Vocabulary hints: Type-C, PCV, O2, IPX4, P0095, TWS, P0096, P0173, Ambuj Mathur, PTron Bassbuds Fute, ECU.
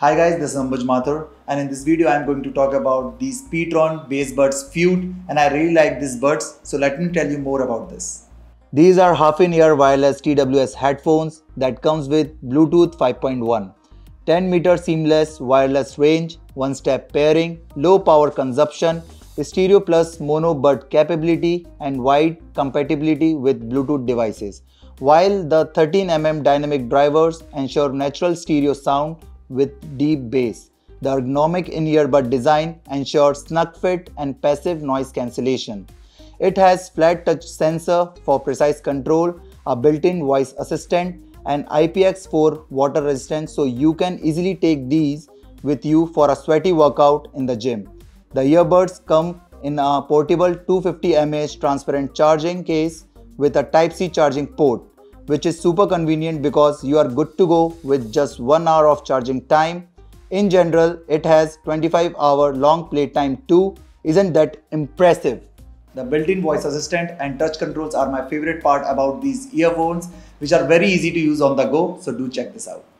Hi guys, this is Ambuj Mathur, and in this video I am going to talk about these PTron Bassbuds Fute, and I really like these buds, so let me tell you more about this. These are half-in-ear wireless TWS headphones that comes with Bluetooth 5.1, 10 meter seamless wireless range, one-step pairing, low power consumption, stereo plus mono bud capability and wide compatibility with Bluetooth devices, while the 13mm dynamic drivers ensure natural stereo sound with deep bass. The ergonomic in-ear bud design ensures snug fit and passive noise cancellation. It has flat touch sensor for precise control, a built-in voice assistant and IPX4 water resistant, so you can easily take these with you for a sweaty workout in the gym. The earbuds come in a portable 250 mAh transparent charging case with a Type-C charging port, which is super convenient because you are good to go with just 1 hour of charging time. In general, it has 25-hour long playtime too. Isn't that impressive? The built-in voice assistant and touch controls are my favorite part about these earphones, which are very easy to use on the go, so do check this out.